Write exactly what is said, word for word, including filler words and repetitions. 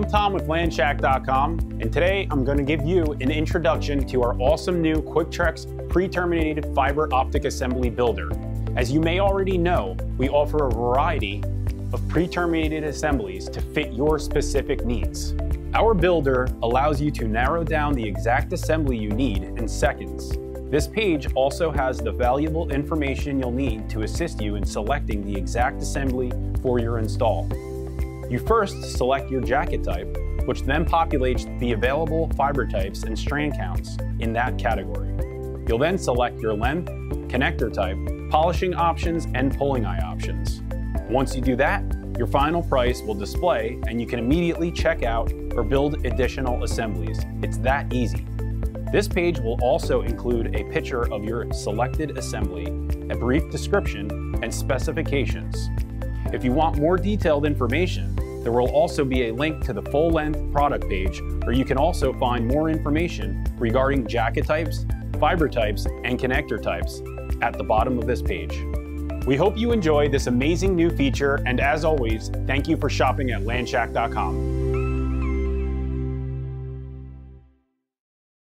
I'm Tom with Land Shack dot com, and today I'm going to give you an introduction to our awesome new QuickTrex pre-terminated fiber optic assembly builder. As you may already know, we offer a variety of pre-terminated assemblies to fit your specific needs. Our builder allows you to narrow down the exact assembly you need in seconds. This page also has the valuable information you'll need to assist you in selecting the exact assembly for your install. You first select your jacket type, which then populates the available fiber types and strand counts in that category. You'll then select your length, connector type, polishing options, and pulling eye options. Once you do that, your final price will display and you can immediately check out or build additional assemblies. It's that easy. This page will also include a picture of your selected assembly, a brief description, and specifications. If you want more detailed information, there will also be a link to the full-length product page where you can also find more information regarding jacket types, fiber types, and connector types at the bottom of this page. We hope you enjoy this amazing new feature, and as always, thank you for shopping at Land Shack dot com.